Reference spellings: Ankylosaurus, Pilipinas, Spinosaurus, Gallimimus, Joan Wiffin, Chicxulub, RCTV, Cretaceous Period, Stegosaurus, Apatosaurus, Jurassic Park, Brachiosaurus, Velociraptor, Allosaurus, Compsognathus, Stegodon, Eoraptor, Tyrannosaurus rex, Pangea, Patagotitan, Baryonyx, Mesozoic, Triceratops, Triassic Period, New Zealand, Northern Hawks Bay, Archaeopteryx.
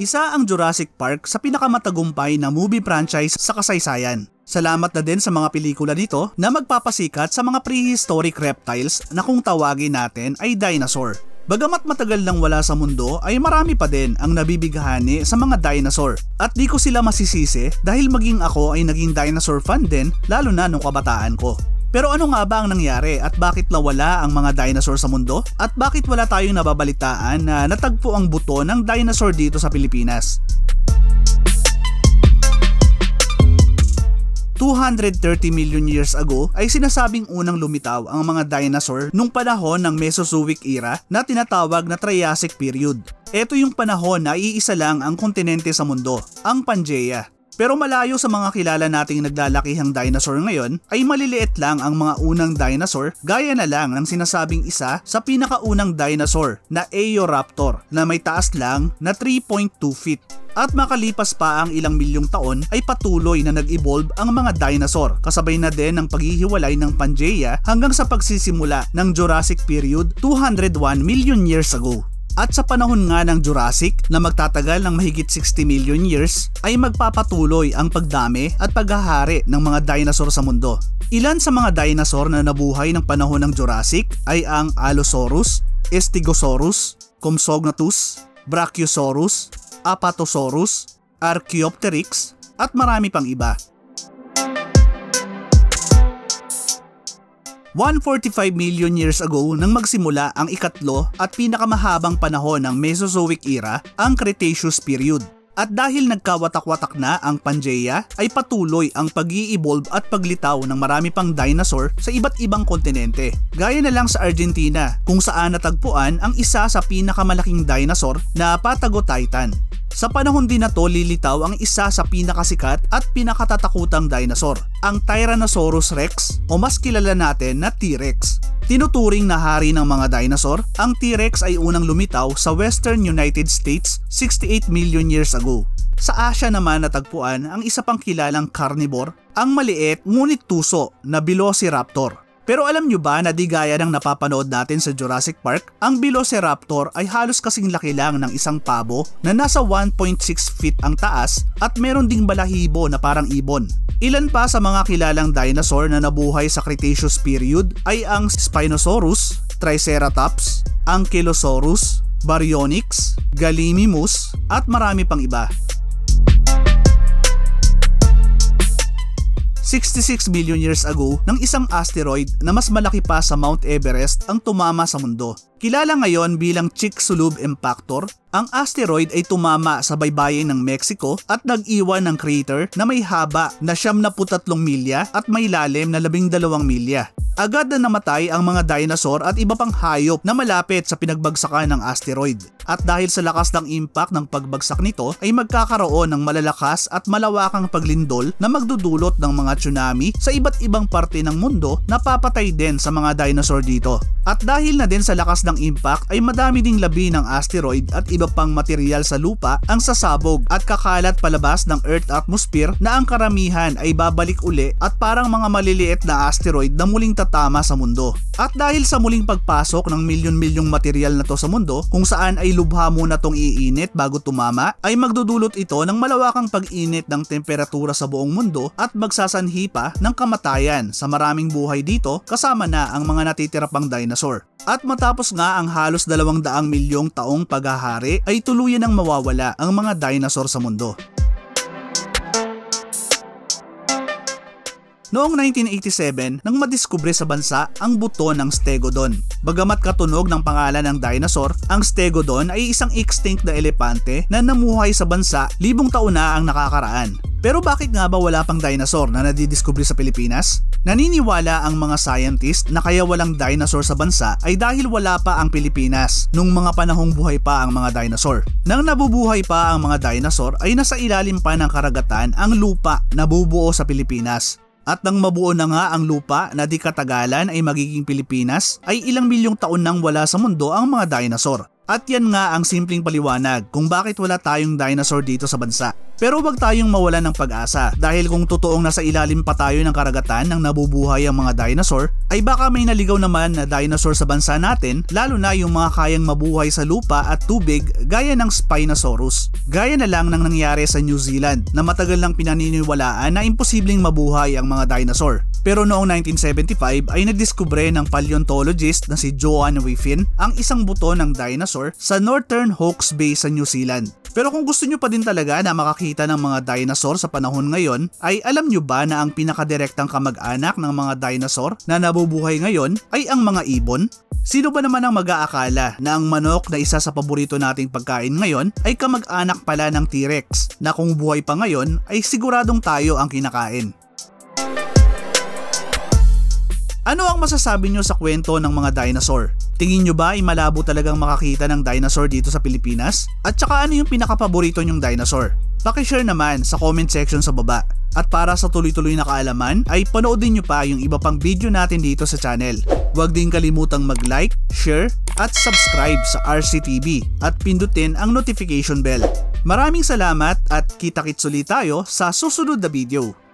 Isa ang Jurassic Park sa pinakamatagumpay na movie franchise sa kasaysayan. Salamat na din sa mga pelikula nito na magpapasikat sa mga prehistoric reptiles na kung tawagin natin ay dinosaur. Bagamat matagal nang wala sa mundo ay marami pa din ang nabibighani sa mga dinosaur at di ko sila masisisi dahil maging ako ay naging dinosaur fan din lalo na nung kabataan ko. Pero ano nga ba ang nangyari at bakit nawala ang mga dinosaur sa mundo? At bakit wala tayong nababalitaan na natagpo ang buto ng dinosaur dito sa Pilipinas? 230 million years ago ay sinasabing unang lumitaw ang mga dinosaur nung panahon ng Mesozoic era na tinatawag na Triassic Period. Ito yung panahon na iisa lang ang kontinente sa mundo, ang Pangea. Pero malayo sa mga kilala nating naglalakihang dinosaur ngayon ay maliliit lang ang mga unang dinosaur gaya na lang ng sinasabing isa sa pinakaunang dinosaur na Eoraptor na may taas lang na 3.2 feet. At makalipas pa ang ilang milyong taon ay patuloy na nag-evolve ang mga dinosaur kasabay na din ng paghihiwalay ng Pangea hanggang sa pagsisimula ng Jurassic Period 201 million years ago. At sa panahon nga ng Jurassic na magtatagal ng mahigit 60 million years ay magpapatuloy ang pagdami at paghahari ng mga dinosaur sa mundo. Ilan sa mga dinosaur na nabuhay ng panahon ng Jurassic ay ang Allosaurus, Stegosaurus, Compsognathus, Brachiosaurus, Apatosaurus, Archaeopteryx at marami pang iba. 145 million years ago nang magsimula ang ikatlo at pinakamahabang panahon ng Mesozoic era, ang Cretaceous Period. At dahil nagkawatak-watak na ang Pangea ay patuloy ang pag-i-evolve at paglitaw ng marami pang dinosaur sa iba't ibang kontinente. Gaya na lang sa Argentina kung saan natagpuan ang isa sa pinakamalaking dinosaur na Patagotitan. Sa panahon din na to lilitaw ang isa sa pinakasikat at pinakatatakutang dinosaur, ang Tyrannosaurus rex o mas kilala natin na T-Rex. Tinuturing na hari ng mga dinosaur, ang T-Rex ay unang lumitaw sa Western United States 68 million years ago. Sa Asia naman natagpuan ang isa pang kilalang carnivore, ang maliit ngunit tuso na Velociraptor. Pero alam nyo ba na di gaya ng napapanood natin sa Jurassic Park, ang Velociraptor ay halos kasing laki lang ng isang pabo na nasa 1.6 feet ang taas at meron ding balahibo na parang ibon. Ilan pa sa mga kilalang dinosaur na nabuhay sa Cretaceous Period ay ang Spinosaurus, Triceratops, Ankylosaurus, Baryonyx, Gallimimus at marami pang iba. 66 million years ago ng isang asteroid na mas malaki pa sa Mount Everest ang tumama sa mundo. Kilala ngayon bilang Chicxulub impactor, ang asteroid ay tumama sa baybayin ng Mexico at nag-iwan ng crater na may haba na 73 milya at may lalim na 12 milya. Agad na namatay ang mga dinosaur at iba pang hayop na malapit sa pinagbagsakan ng asteroid. At dahil sa lakas ng impact ng pagbagsak nito ay magkakaroon ng malalakas at malawakang paglindol na magdudulot ng mga tsunami sa iba't ibang parte ng mundo na papatay din sa mga dinosaur dito. At dahil na din sa lakas ng impact ay madami ding labi ng asteroid at iba pang material sa lupa ang sasabog at kakalat palabas ng Earth atmosphere na ang karamihan ay babalik uli at parang mga maliliit na asteroid na muling tatama sa mundo. At dahil sa muling pagpasok ng milyon-milyong material na to sa mundo kung saan ay lubha muna tong iinit bago tumama ay magdudulot ito ng malawakang pag-init ng temperatura sa buong mundo at magsasanhi pa ng kamatayan sa maraming buhay dito kasama na ang mga natitira pang dinosaur. At matapos nga ang halos 200 milyong taong paghahari ay tuluyan ang mawawala ang mga dinosaur sa mundo. Noong 1987 nang madiskubre sa bansa ang buto ng Stegodon. Bagamat katunog ng pangalan ng dinosaur, ang Stegodon ay isang extinct na elepante na namuhay sa bansa libong taon na ang nakakaraan. Pero bakit nga ba wala pang dinosaur na nadidiskubre sa Pilipinas? Naniniwala ang mga scientist na kaya walang dinosaur sa bansa ay dahil wala pa ang Pilipinas nung mga panahong buhay pa ang mga dinosaur. Nang nabubuhay pa ang mga dinosaur ay nasa ilalim pa ng karagatan ang lupa na bubuo sa Pilipinas. At nang mabuo na nga ang lupa na di katagalan ay magiging Pilipinas ay ilang milyong taon nang wala sa mundo ang mga dinosaur. At yan nga ang simpleng paliwanag kung bakit wala tayong dinosaur dito sa bansa. Pero wag tayong mawala ng pag-asa dahil kung totoong nasa ilalim pa tayo ng karagatan ng nabubuhay ang mga dinosaur, ay baka may naligaw naman na dinosaur sa bansa natin, lalo na yung mga kayang mabuhay sa lupa at tubig gaya ng Spinosaurus. Gaya na lang ng nangyari sa New Zealand na matagal lang pinaniniwalaan na imposibleng mabuhay ang mga dinosaur. Pero noong 1975 ay nadiskubre ng paleontologist na si Joan Wiffin ang isang buto ng dinosaur sa Northern Hawks Bay sa New Zealand. Pero kung gusto nyo pa din talaga na makakita ng mga dinosaur sa panahon ngayon, ay alam nyo ba na ang pinakadirektang kamag-anak ng mga dinosaur na nabubuhay ngayon ay ang mga ibon? Sino ba naman ang mag-aakala na ang manok na isa sa paborito nating pagkain ngayon ay kamag-anak pala ng T-Rex na kung buhay pa ngayon ay siguradong tayo ang kinakain? Ano ang masasabi nyo sa kwento ng mga dinosaur? Tingin nyo ba ay malabo talagang makakita ng dinosaur dito sa Pilipinas? At saka ano yung pinakapaborito nyong dinosaur? Pakishare naman sa comment section sa baba. At para sa tuloy-tuloy na kaalaman ay panoodin nyo pa yung iba pang video natin dito sa channel. Huwag din kalimutang mag-like, share at subscribe sa RCTV at pindutin ang notification bell. Maraming salamat at kita-kits ulit tayo sa susunod na video.